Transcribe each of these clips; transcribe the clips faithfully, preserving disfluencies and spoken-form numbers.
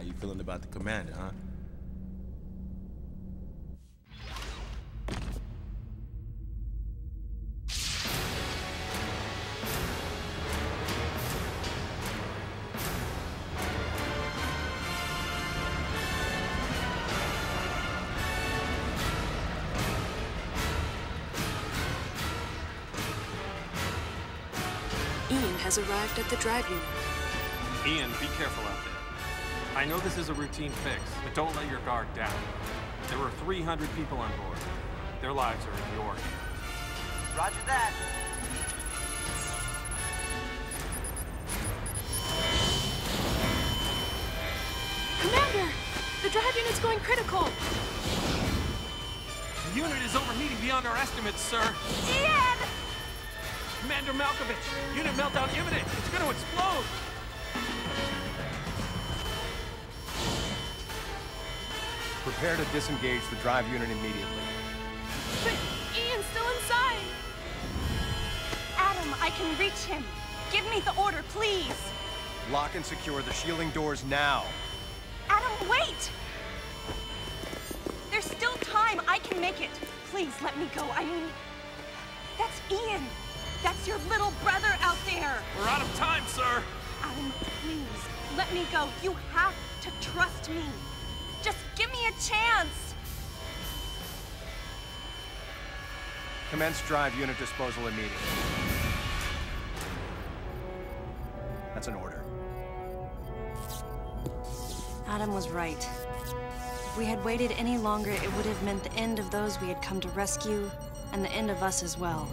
How you feeling about the commander, huh? Has arrived at the drive unit. Ian, be careful out there. I know this is a routine fix, but don't let your guard down. There were three hundred people on board. Their lives are in your hands. Roger that. Commander! The drive unit's going critical! The unit is overheating beyond our estimates, sir. Ian! Commander Malkovich! Unit meltdown imminent! It's going to explode! Prepare to disengage the drive unit immediately. But Ian's still inside! Adam, I can reach him! Give me the order, please! Lock and secure the shielding doors now! Adam, wait! There's still time! I can make it! Please let me go, I mean... That's Ian! That's your little brother out there! We're out of time, sir! Adam, please, let me go. You have to trust me. Just give me a chance! Commence drive unit disposal immediately. That's an order. Adam was right. If we had waited any longer, it would have meant the end of those we had come to rescue, and the end of us as well.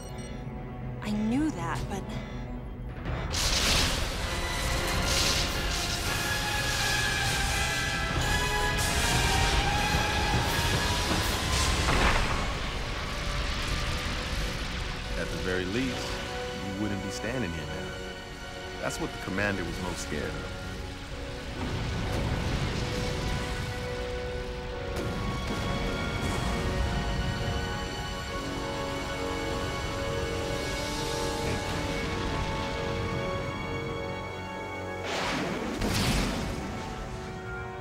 I knew that, but... At the very least, you wouldn't be standing here now. That's what the commander was most scared of.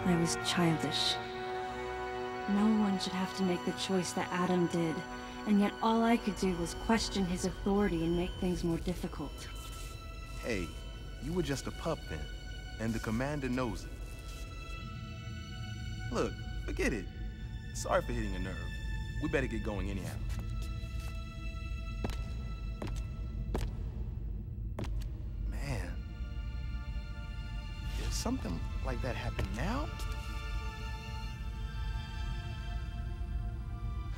I was childish. No one should have to make the choice that Adam did, and yet all I could do was question his authority and make things more difficult. Hey, you were just a pup then, and the commander knows it. Look, forget it. Sorry for hitting a nerve. We better get going anyhow. Man, if something like that happened now?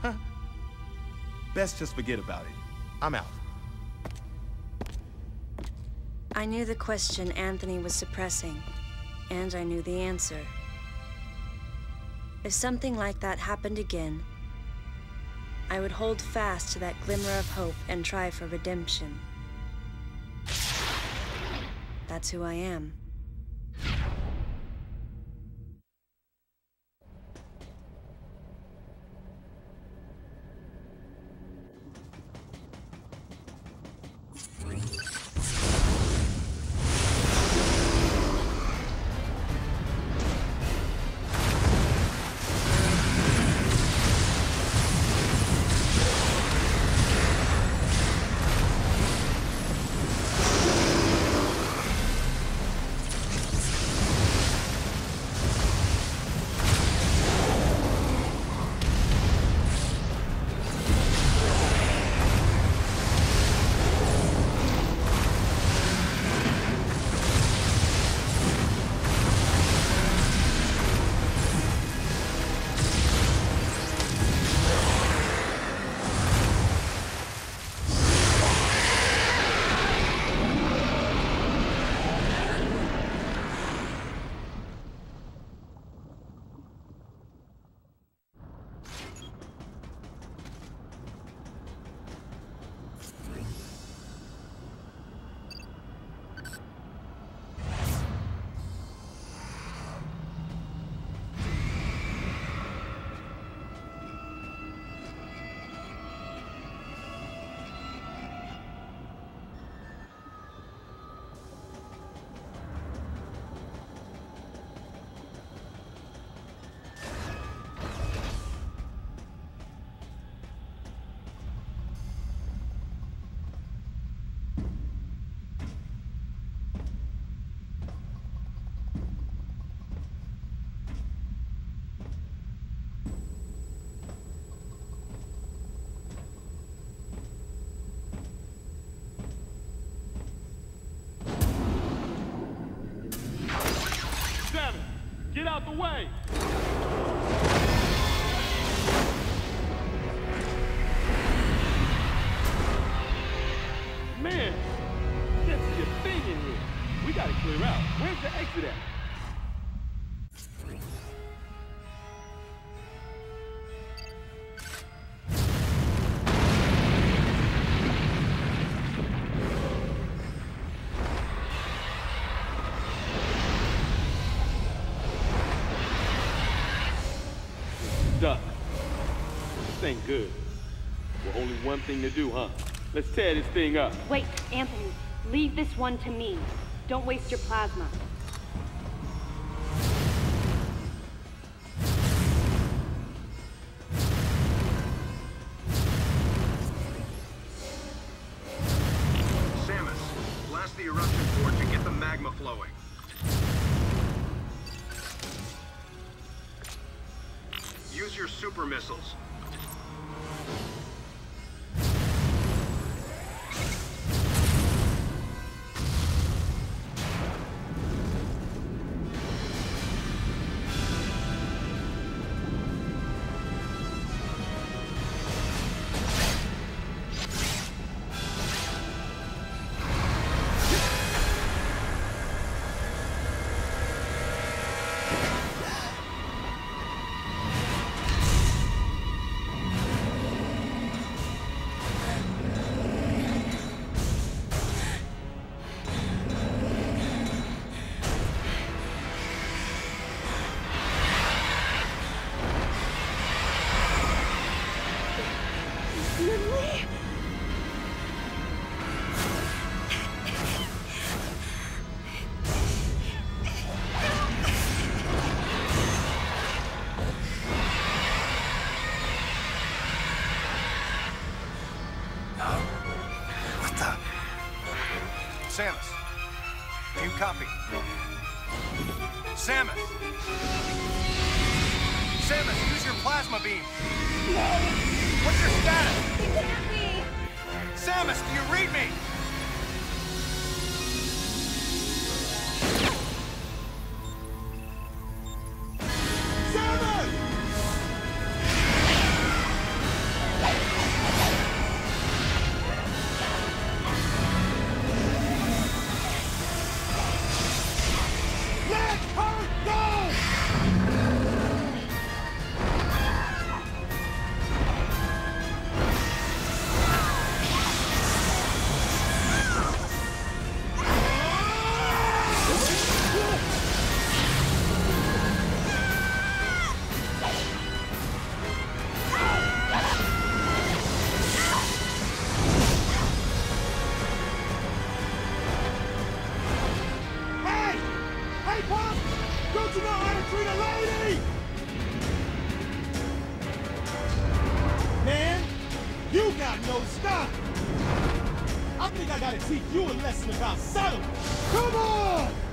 Huh. Best just forget about it. I'm out. I knew the question Anthony was suppressing, and I knew the answer. If something like that happened again, I would hold fast to that glimmer of hope and try for redemption. That's who I am. Get out the way! Man, this is a thing in here. We gotta clear out. Where's the exit at? Good. Well, only one thing to do, huh? Let's tear this thing up. Wait, Anthony. Leave this one to me. Don't waste your plasma. Samus, blast the eruption port to get the magma flowing. Use your super missiles. Samus, do you copy? Samus! Samus, use your plasma beam! No! What's your status? You can't be! Samus, do you read me? I think I gotta teach you a lesson about settlement. Come on!